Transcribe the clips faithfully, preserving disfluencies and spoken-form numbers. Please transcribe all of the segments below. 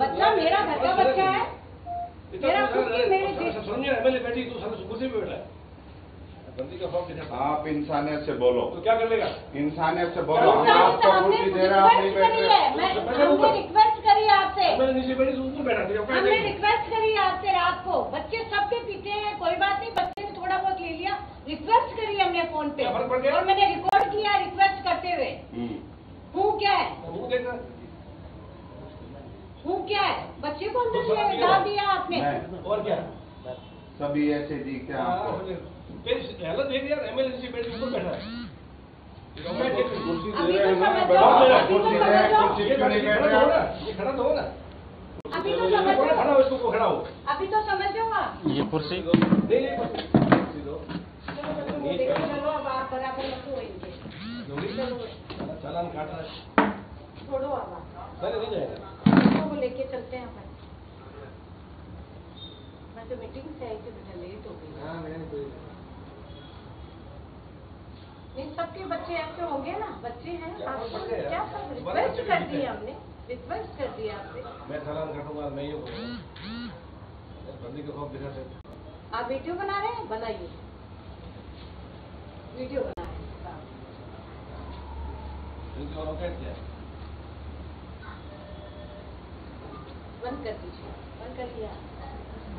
बच्चा मेरा घर का बच्चा है, मेरा खुद की मेरे सुनिए एमएलए बैठी तू सर कुर्सी पे बैठा है आप इंसानियत से बोलो तो क्या कर लेगा इंसानियत से बोलो हम आपको कुर्सी दे रहा आप नहीं बैठे हमने रिक्वेस्ट करी आपसे मैंने नीचे बैठी तो ऊपर बैठा हमने रिक्वेस्ट करी आपसे रात को बच्चे सबके पीछे हैं कोई बात नहीं बच्चे ने थोड़ा बहुत ले लिया रिक्वेस्ट करी हमने फोन पे और मैंने रिकॉर्ड किया रिक्वेस्ट करते हुए हूँ क्या है हूँ क्या है बच्चे को अंदर डाल दिया आपने और क्या सभी ऐसे जी क्या हालत देख यार एमएलए से बैठ ऊपर बैठा है कुर्सी दे रहे हैं बैठा कुर्सी दे रहे हैं कुर्सी पे नहीं बैठ रहा ये खड़ा तो हो ना अभी तो समझ जाओ खड़ा हो इसको खड़ा हो अभी तो समझ जाओ आप ये कुर्सी नहीं नहीं कुर्सी दो चलो अब आप बराबर मत हो इनके जोड़ी चलो चालान काट रहा छोड़ो अब पहले नहीं जाएगा वो लेके चलते हैं अपन मैं तो मीटिंग से आई थी बेटा लेट हो गई हां मैंने कोई इन सबके बच्चे ऐसे होंगे ना बच्चे हैं आपको क्या सब रिक्वेस्ट कर दी हमने रिक्वेस्ट कर दी आपसे मैं चालान काटूंगा नहीं होगा बंदी के खौफ दिखा सकते आप वीडियो बना रहे हैं बनाइए वीडियो बना रहे हैं इनके और क्या किया बंद कर दीजिए बंद कर दिया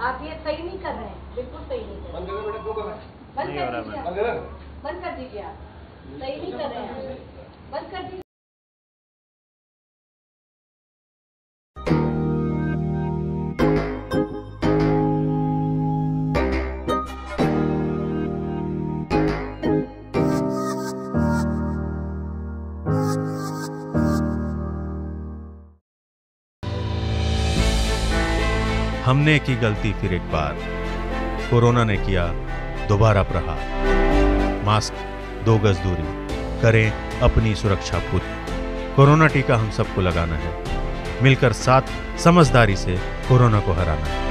आप ये सही नहीं कर रहे हैं बिल्कुल सही नहीं कर बंद कर बेटा क्यों कर रहे हैं बंद कर दीजिए बंद कर बंद कर दीजिए आप सही नहीं कर रहे हैं बंद कर दीजिए। हमने की गलती फिर एक बार, कोरोना ने किया दोबारा प्रहार। मास्क, दो गज दूरी, करें अपनी सुरक्षा पूरी। कोरोना टीका हम सबको लगाना है, मिलकर साथ समझदारी से कोरोना को हराना है।